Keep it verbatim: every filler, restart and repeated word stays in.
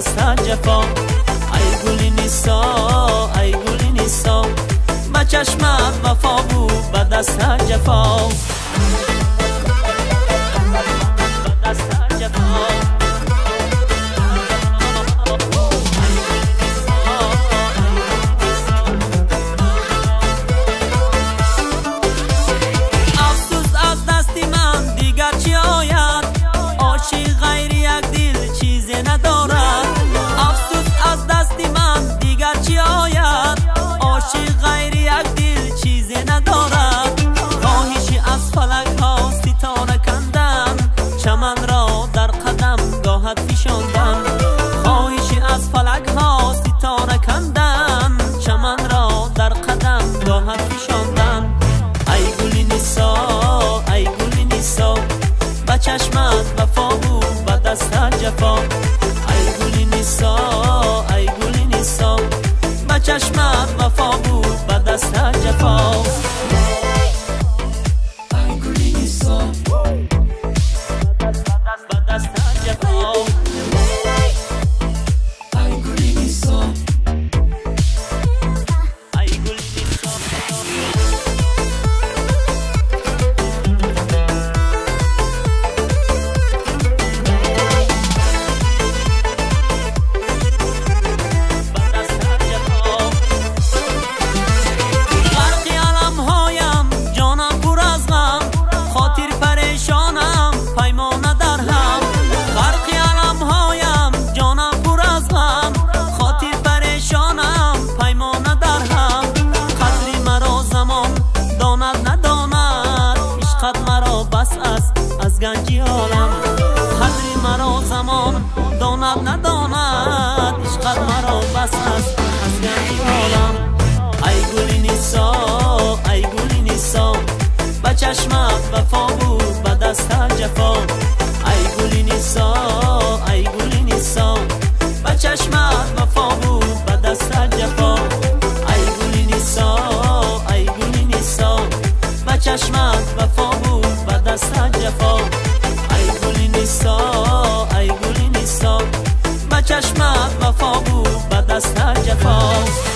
دستن جفا ای گولینیسو ای گولینیسو با چشمت وفا بود با دستن جفا با دستن جفا چشمت وفا بود با دستن جفا ای گولینیسو ای گولینیسو با چشمت وفا بود با دستن جفا ای گولینیسو با دستن جفا ای گولینیسو ای گولینیسو داند نداند عشقت مرا بس است از گنج عالم ای گولینیسو ای گولینیسو با چشمت وفا بود با دستت جفا ای گولینیسو ای گولینیسو با چشمت وفا بود با دستت جفا ای گولینیسو ای گولینیسو با چشمت وفا بود با دستت جفا ای گولینیسو ای گولینیسو با چشمت وفا بود با دستت جفا